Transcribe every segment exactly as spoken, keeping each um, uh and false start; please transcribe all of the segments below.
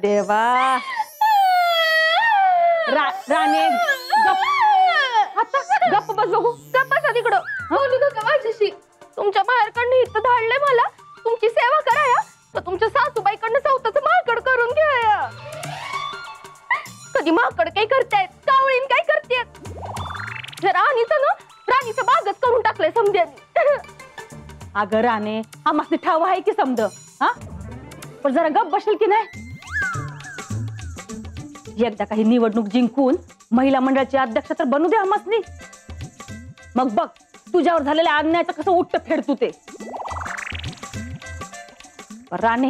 देवा रा, राणे गप आता गप बस बघू गप बसा तिकडं बोलू नका माझ्याशी तुमच्या बाहेरकडनं इथं धाडले मला तुमची सेवा कराया तर तुमच्या सासूबाईकडनं सावताचं माकड करून घ्याया कधी माकड काय करतायत कावळीन काय करतेत राणीचं ना राणीचं बागच करून टाकलंय समध्यानी अगं राणे आम्हाला ठाव आहे की समद हा पण जरा गप बसशील की नाही एकदा काही निवडणूक जिंकून महिला मंडळाची अध्यक्ष तर बनू दे आमसनी मग बघ तुझ्यावर झालेल्या अन्यायाचं कसं उट्ट फेडतो ते राणे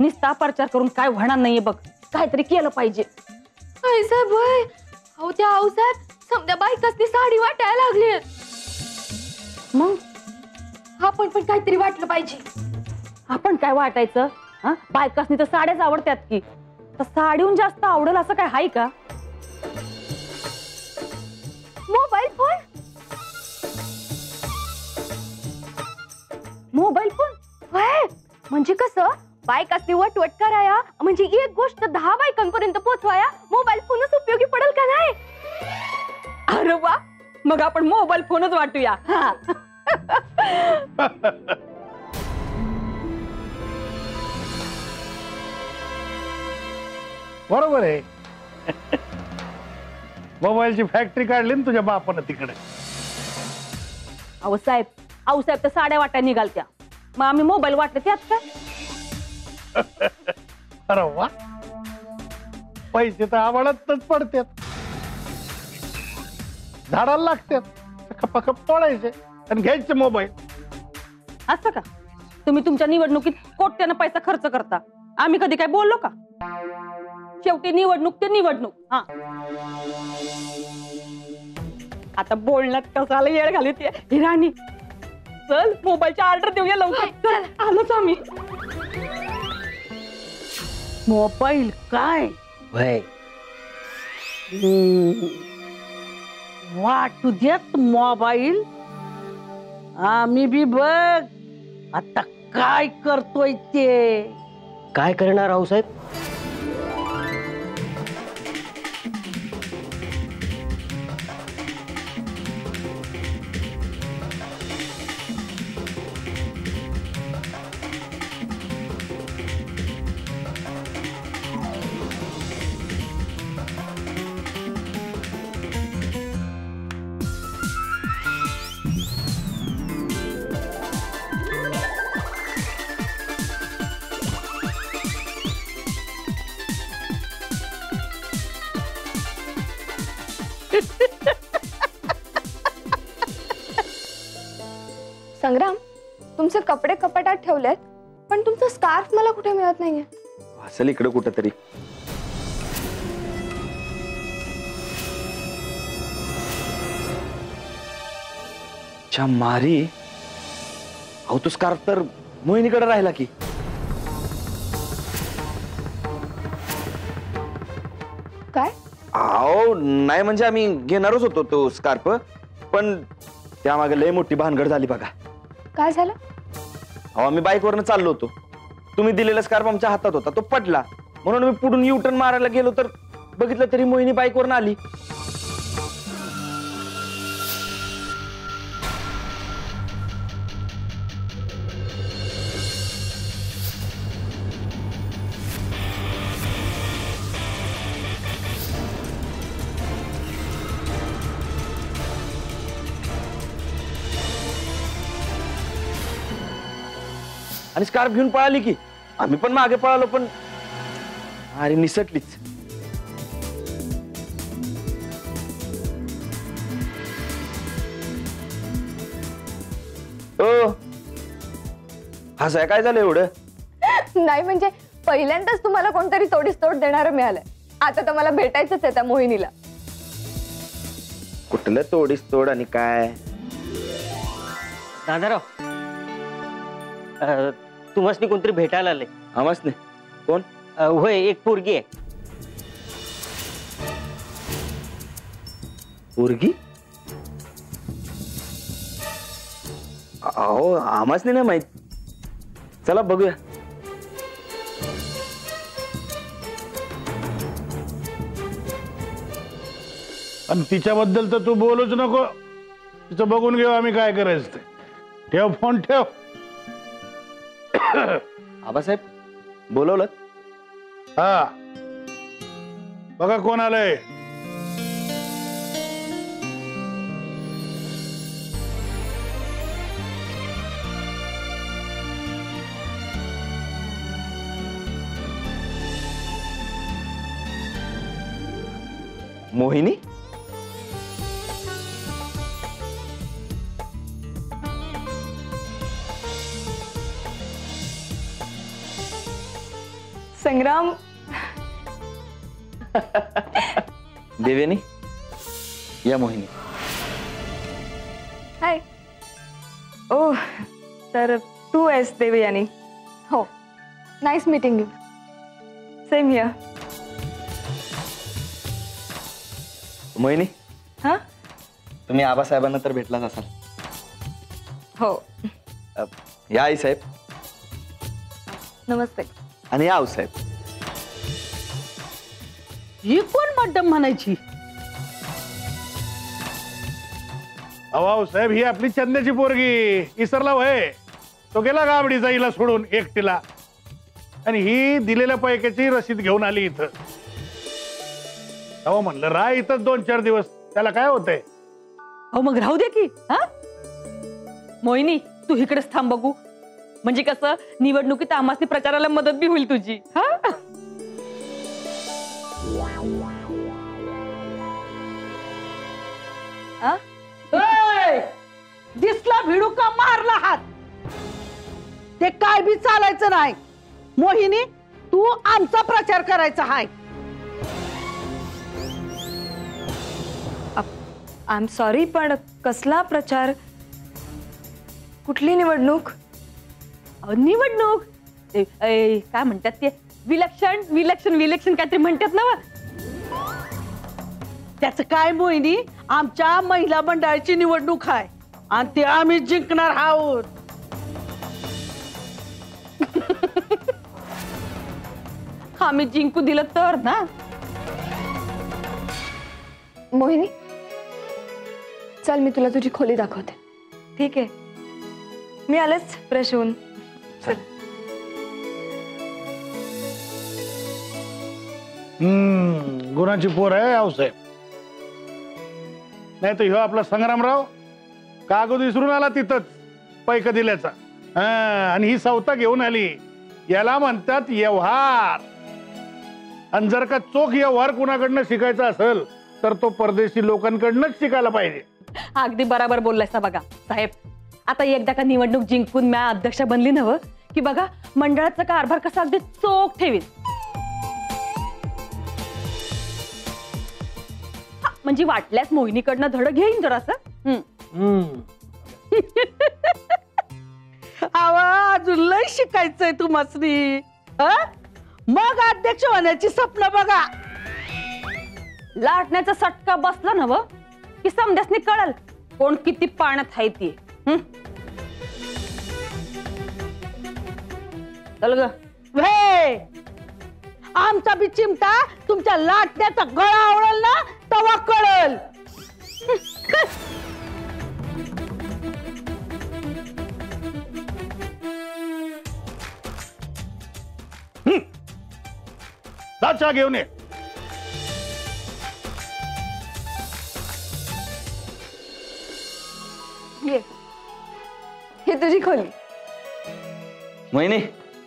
निस्ता प्रचार करून काय होणार नाहीये बघ काहीतरी केलं पाहिजे आई साहेब अहो त्या आऊ साहेब समध्या बायकासनी साडी वाटायला लागली मग आपण पण काहीतरी वाटलं पाहिजे आपण काय वाटायचं हा बायकासनी तर साड्याच आवडतात की साडीहून जास्त आवडेल असं काय आहे का मोबाईल फोन मोबाईल फोन म्हणजे कसं बायकासनी वटवट कराया म्हणजे एक गोष्ट दहा बायकांपर्यंत पोहोचवाया मोबाईल फोनच उपयोगी पडेल का नाही अरे वा मग आपण मोबाईल फोनच वाटूया बरोबर आहे मोबाईलची फॅक्टरी काढली ना तुझ्या बापानं तिकडे आऊ साहेब आऊ साहेब तर साड्या वाटा निघालत्या मग आम्ही मोबाईल वाटले त्यात काय अरे वा पैसे तर आवडतच पडतात झाडाला लागतात खपाखप तोडायचे आणि घ्यायचे मोबाईल असं का तुम्ही तुमच्या निवडणुकीत कोट्यानं पैसा खर्च करता आम्ही कधी काय बोललो का शेवटी निवडणूक ते निवडणूक हा आता बोलण्यात कसाला येळ घालत आहे राणी चल मोबाईलचा ऑर्डर देऊया लवकर चल आलोच आम्ही मोबाईल काय वय वाटू देत मोबाईल आम्ही बी बघ आता काय करतोय ते काय करणार आहो साहेब संग्राम तुमचे कपडे कपाटात ठेवलेत पण तुमचा स्कार्फ मला कुठे मिळत नाहीये असेल इकडे कुठेतरी अच्छा मारी अहो तो स्कार्फ तर मोहिनीकडे राहिला की काय अहो नाही म्हणजे आम्ही घेणारच होतो तो स्कार्फ पण त्यामागे लय मोठी भानगड झाली बघा काय झालं अहो मी बाईक वरन चाललो होतो तुम्ही दिलेला स्कार्फ आमच्या हातात होता तो पडला म्हणून मी पुढून यू टर्न मारायला गेलो तर बघितलं तरी मोहिनी बाईक वरन आली आणि स्कार्फ घेऊन पळाली की आम्ही पण मागे पळालो पण अरे निसटलीच ओ हसाय काय झालं एवढं नाही म्हणजे पहिल्यांदाच तुम्हाला कोणतरी तोडीस तोड देणार मिळालं आता तर मला भेटायचंच आहे त्या मोहिनीला कुठलं तोडीस तोड आणि काय दादाराव तुम्हासनी कोणतरी भेटायला आले आमसने कोण होय एक पोरगी आहे पोरगी अहो आमसने नाही माहित चला बघूया आणि तिच्याबद्दल तर तू बोलूच नको, तिचं बघून घेऊ आम्ही काय करायचं ते। ठेव फोन ठेव। आबासाहेब बोलवलं? हा बघा कोण आलंय। मोहिनी? संग्राम। देवयानी या मोहिनी। हाय। ओह तर तू आहेस देवयानी? हो। Nice meeting you. Same here. Mohini हाँ तुम्ही आबासाहेबांना तर भेटलाच असाल? हो। या आई साहेब। नमस्ते। आणि आऊ साहेब। ही कोण मॅडम म्हणायची? आऊ साहेब ही आपली चंद्याची पोरगी इसरला होय, तो गेला गाबडीचा हिला सोडून एकटीला, आणि ही दिलेल्या पैकेची रसीद घेऊन आली इथं। अहो म्हणलं राह इथं दोन चार दिवस, त्याला काय होतंय? अहो मग राहू दे की। हा मोहिनी तू इकडेच थांब बघू, म्हणजे कसं निवडणुकीत आम्हासनी प्रचाराला मदत भी होईल तुझी। हा दिसला भिडू का मारला हात, ते काय बी चालायचं नाही। मोहिनी तू आमचा प्रचार करायचा हाय। आय एम सॉरी पण कसला प्रचार, कुठली निवडणूक? निवडणूक काय म्हणतात ते, विलक्षण विलक्षण विलक्षण काहीतरी म्हणतात ना, त्याचं काय मोहिनी? आमच्या महिला मंडळाची निवडणूक आहे आणि ते आम्ही जिंकणार आहोत। आम्ही जिंकू दिलं तर ना। मोहिनी चल मी तुला तुझी खोली दाखवते। ठीक आहे मी आलेच फ्रेश होऊन। चल। हम्म गुणाची पोर आहे आऊ साहेब, नाही तो ह्यो आपला संग्रामराव कागद विसरून आला तिथंच पैक दिल्याचा। हां आणि ही सावता घेऊन आली, याला म्हणतात व्यवहार। आणि जर का चोख व्यवहार कुणाकडनं शिकायचा असेल तर तो परदेशी लोकांकडनंच शिकायला पाहिजे। अगदी बराबर बोललायसा बघा साहेब। आता एकदा का निवडणूक जिंकून मी अध्यक्ष बनली नव की बघा मंडळाचा कारभार कसा अगदी चोख ठेवीत। म्हणजे वाटल्यास मोहिनीकडनं धड घेईन जरासं। आवा अजून लय शिकायचंय तुम्हासनी। मग अध्यक्ष होण्याची स्वप्न बघा। लाटण्याचा सटका बसला नव की समजासनी कळल कोण किती पाण्यात आहे ती। चल ग वे, आमचा बी चिमटा तुमच्या लाटण्याचा गळा आवळल ना तवा कळल। लाचा घेऊन ये। ये हे तुझी खोली। मोहिनी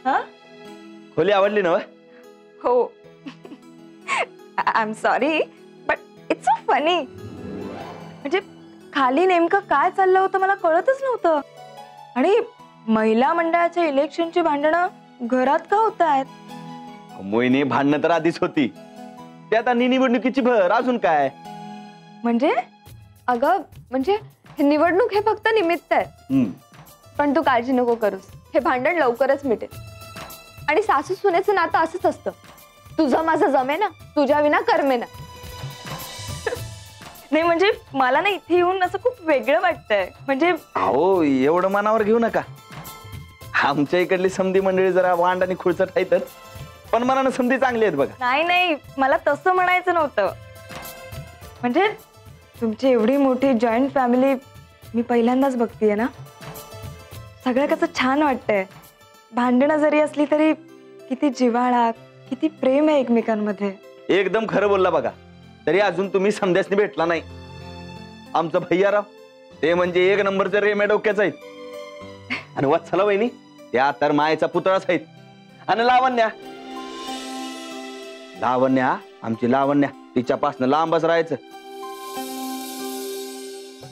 हा खोली आवडली ना? हो। I am sorry but it's so funny. म्हणजे खाली नेमकं काय चाललं होतं मला कळतच नव्हतं, आणि महिला मंडळाच्या इलेक्शनची भांडणं घरात का होत आहेत? मोहिनी भांडणं तर आधीच होती, त्यात आणि निवडणुकीची भर अजून काय? म्हणजे अगं म्हणजे निवडणूक हे फक्त निमित्त आहे, पण तू काळजी नको करूस, हे भांडण लवकरच मिटेल। आणि सासू सुनेचं नातं असंच असतं, तुझं माझं जमे ना, तुझ्या विना कर्मे ना। नाही म्हणजे मला ना इथे येऊन असं खूप वेगळं वाटतंय म्हणजे। अहो एवढं मनावर घेऊ नका, आमच्या इकडली समधी मंडळी जरा वांड आणि खुळचट आहेत, पण मनानं समधी चांगली आहेत बघा। नाही नाही मला तसं म्हणायचं नव्हतं, म्हणजे तुमची एवढी मोठी जॉईंट फॅमिली मी पहिल्यांदाच बघतेय ना। सगळं कसं छान वाटतंय। भांडणं जरी असली तरी किती जिव्हाळा किती प्रेम आहे एकमेकांमध्ये। एकदम खरं बोलला बघा। तरी अजून तुम्ही समध्यासनी भेटला नाही। आमचा भैयाराव ते म्हणजे एक नंबरचे रेमे डोक्याचे आहेत। आणि वत्सला वहिनी त्या तर मायेचा पुतळाच आहेत। आणि लावण्या लावण्या आमची लावण्या तिच्यापासून लांबच राहायचं।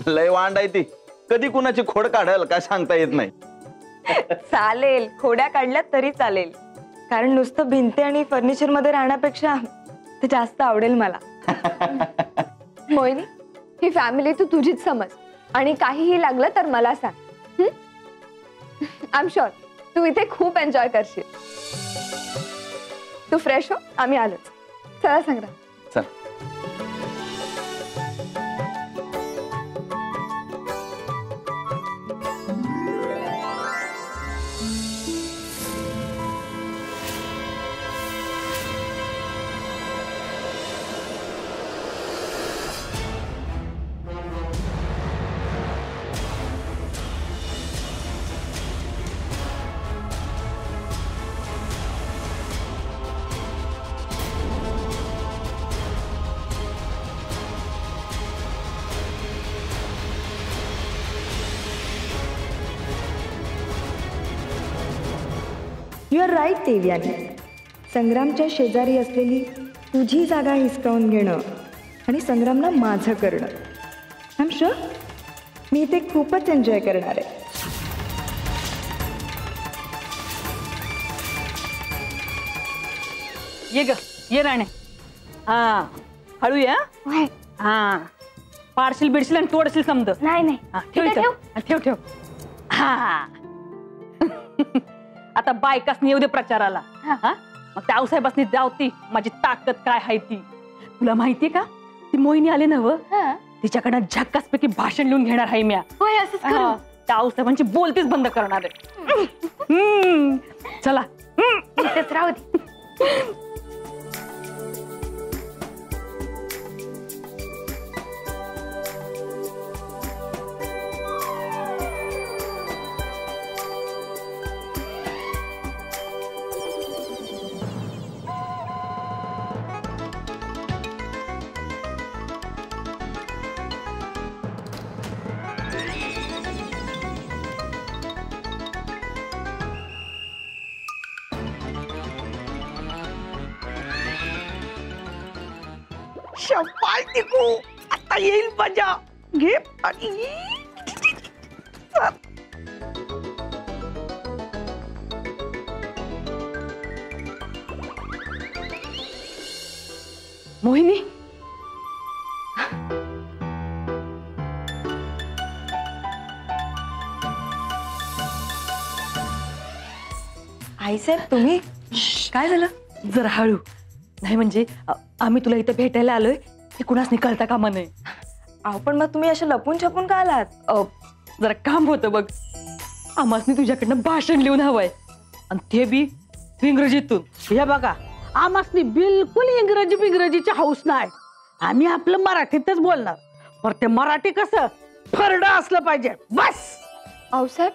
लय वांड आहे ती। कधी कुणाची खोड काढल काय सांगता येत नाही। चालेल खोड्या काढल्या तरी चालेल कारण नुसतं भिंती आणि फर्निचर मध्ये राहण्यापेक्षा ते जास्त आवडेल मला। मोहिनी ही फॅमिली तू तुझीच समज आणि काहीही लागलं तर मला सांग। आय एम शुअर तू इथे खूप एन्जॉय करशील। तू फ्रेश हो आम्ही आलोच। चला संग्राम चल। You're right Devyani. संग्रामच्या शेजारी असलेली तुझी जागा हिसकावून घेणं आणि संग्रामला माझं करणं। आय एम शुअर मी ते खूपच एन्जॉय करणार आहे। ये ग ये राणे हां हळू ये हां पार्सल बिडशील आणि तोडशील समज। नाही नाही ठेव ठेव ठेव ठेव हां। आता बायकासनी येऊ दे प्रचाराला। मग त्या आऊसाहेबासनी जावती माझी ताकद काय आहे ती। तुला माहिती का ती मोहिनी आले ना व तिच्याकडे झक्कासपैकी भाषण लिहून घेणार आहे मी। होय असंच करू। त्या आऊसाहेबांची बोलतीच बंद करणार आहे। हम्म चला इथेच राहू दे। आता येईल मजा घे। मोहिनी आई साहेब तुम्ही काय झालं? जरा हळू नाही म्हणजे आम्ही तुला इथे भेटायला आलोय कुणास निकलता का मने। आओ पण मग तुम्ही अशा लपून छपून का आलात? जरा काम होतं बघ। आम्हासनी तुझ्याकडनं भाषण लिहून हवंय आणि ते बी इंग्रजीतून। हे बघा आम्हासनी बिलकुल इंग्रजी बिंग्रजीची हौस नाही। आम्ही आपलं मराठीतच बोलणार पण ते मराठी कसं फरडा असलं पाहिजे बस। आओ साहेब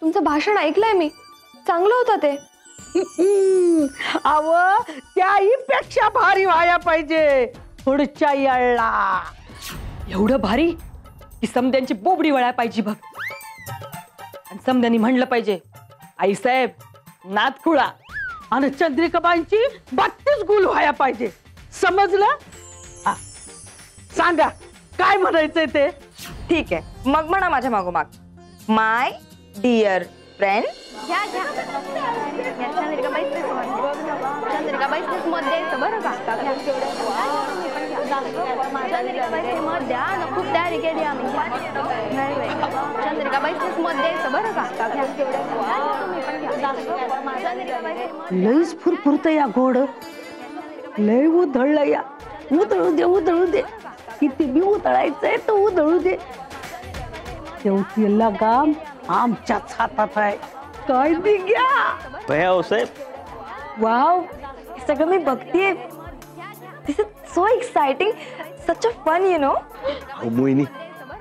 तुमचं भाषण ऐकलंय मी चांगलं होतं ते। आव त्याही पेक्षा भारी व्हायला पाहिजे। पुढच्या याळला एवढं भारी की समध्यांची बोबडी वळायला पाहिजे बघ। आणि समध्यांनी म्हणलं पाहिजे आई साहेब नातखुळा आणि चंद्रिकाबाईंची बत्तीस गुल व्हायला पाहिजे। समजलं? सांगा काय म्हणायचंय ते। ठीक आहे मग म्हणा माझ्या मागोमाग। माय डिअर फ्रेंड चंद्रिकाबाई लईच फुरफुरत या घोड लय उधळलं या। उधळू दे उधळू दे किती बी उधळायचंय तर उधळू दे। शेवटी लगाम आमच्याच हातात आहे। काय दिग्या वाव सगळं मी बघतीये। This is so exciting. such a fun, you know. Oh, Moini,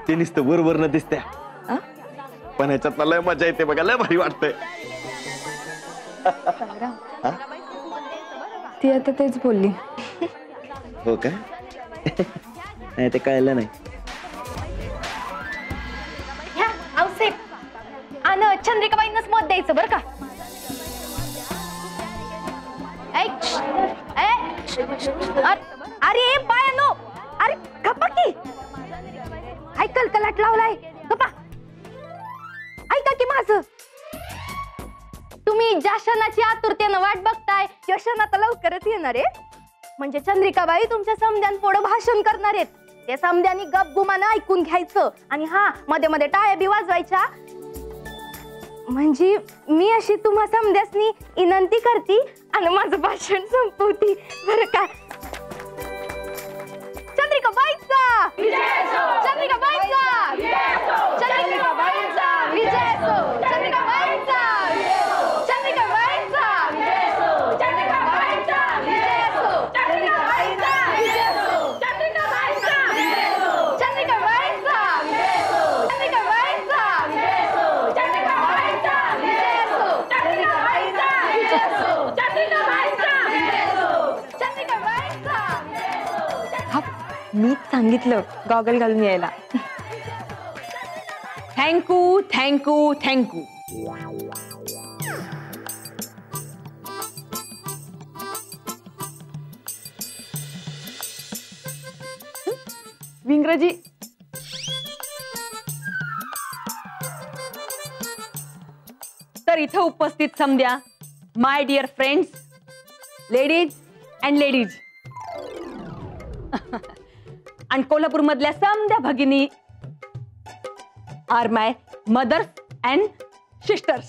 ते निस्ते वर वर न दिसते. हाँ? पण ह्याच्यात लय मजा येते बघा, लय भारी वाटते. हाँ? ती आता तेच बोलली. हो का? नाही ते कळलं नाही. ह्या आवसे आना चंद्रिकाबाईंनाच मत द्यायचं बरं का. अरे बायानो, अरे गप्पा की ऐकल कलाट लावलाय गप्पा. ऐका की माझं, तुम्ही ज्या क्षणाची आतुरतेनं वाट बघताय त्या क्षणात लवकरच येणार आहे. म्हणजे चंद्रिकाबाई तुमच्या समध्यान पुढे भाषण करणार आहेत. ते समध्यानी गप गुमान ऐकून घ्यायचं आणि हा मध्ये मध्ये टाळ्या बी वाजवायच्या. म्हणजे मी अशी तुम्हा समध्यासनी विनंती करते आणि माझं भाषण संपवते बरं का. चंद्रिका बाईचा विजय असो, चंद्रिका बाईचा विजय असो, चंद्रिका बाईचा विजय असो, चंद्रिका बाईचा विजय असो, चंद्रिका बाईचा विजय असो, चंद्रिका बाईचा विजय असो, चंद्रिका बाईचा विजय असो, चंद्रिका बाईचा विजय असो, चंद्रिका बाईचा विजय असो, चंद्रिका बाईचा विजय असो, चंद्रिका बाईचा विजय असो, चंद्रिका बाईचा विजय असो, चंद्रिका बाईचा विजय असो, चंद्रिका बाईचा विजय. मी सांगितलं गॉगल घालून यायला. Thank you thank you thank you. विंग्रजी तर इथं उपस्थित समध्या, my dear friends, ladies and ladies आणि कोल्हापूर मधल्या समध्या भगिनी are my mothers and sisters.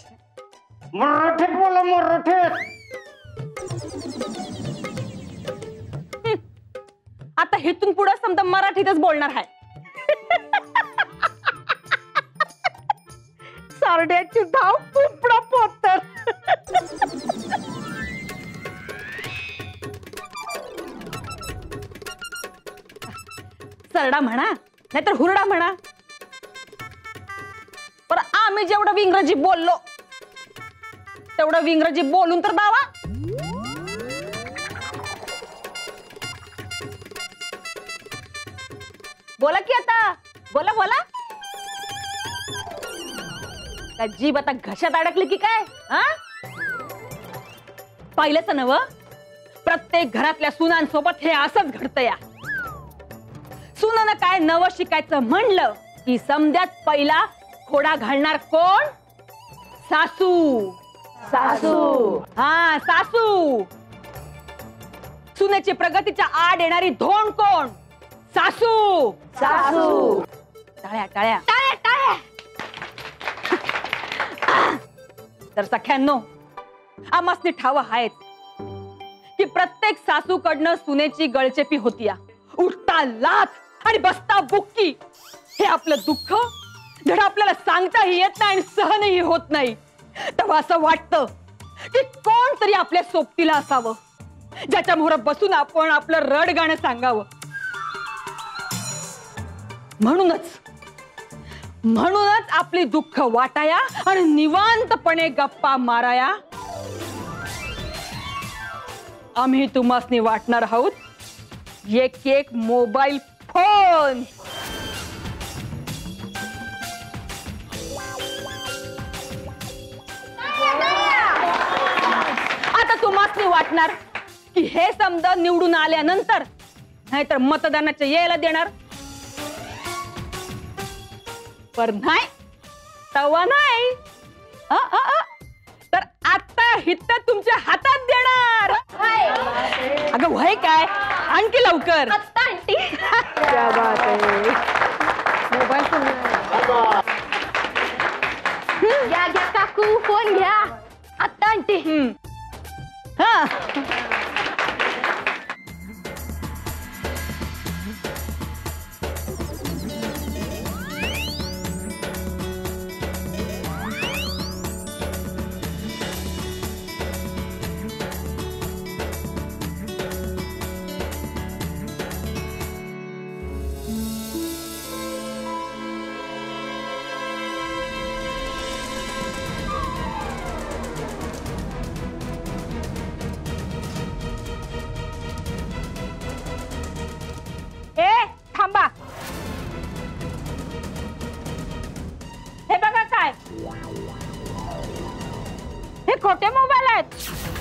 मराठीत बोला, मराठीत. आता इथून पुढे समजा मराठीतच बोलणार आहे. सारड्याची धाव पुपडा पोतर. सरडा म्हणा नाहीतर हुरडा म्हणा, पण आम्ही जेवढं इंग्रजी बोललो तेवढं इंग्रजी बोलून तर दावा. बोला की आता, बोला बोला. का जीभ आता घशात अडकली की काय? हा पाहिलंच नव, प्रत्येक घरातल्या सुनांसोबत हे असंच घडतं. या सुनानं काय नवं शिकायचं म्हणलं की समध्यात पहिला खोडा घालणार कोण? सासू. सासू, हा सासू. सुनेची प्रगतीच्या आड येणारी धोंड कोण? सासू. सासू. टाळ्या टाळ्या टाळ्या टाळ्या. तर सख्यांनो, आम्हासनी ठाव आहेत की प्रत्येक सासूकडनं सुनेची गळचेपी होती. उठता लाथ आणि बसता बुक्की. हे आपलं दुःख धड आपल्याला सांगताही येत नाही आणि सहनही होत नाही. तेव्हा असं वाटतं की कोणतरी आपल्या सोबतीला असावं, ज्याच्या मोहरात बसून आपण आपलं रड गाणं सांगावं. म्हणूनच म्हणूनच आपली दुःख वाटाया आणि निवांतपणे गप्पा माराया. आम्ही तुम्हासनी वाटणार आहोत ये केक मोबाईल फोन. आता तुम्हाला वाटणार की हे समजा निवडून आल्यानंतर नाहीतर मतदानाच्या यायला देणार, पर नाही तवा नाही. अ अ अ तर आता हित तुमच्या हातात देणार. अगं वय काय, आणखी लवकर. क्या बात आहे. मोबाईल फोन घ्या घ्या काकू, फोन घ्या आत्ता आंटी. हा हे खोटे मोबाईल आहेत।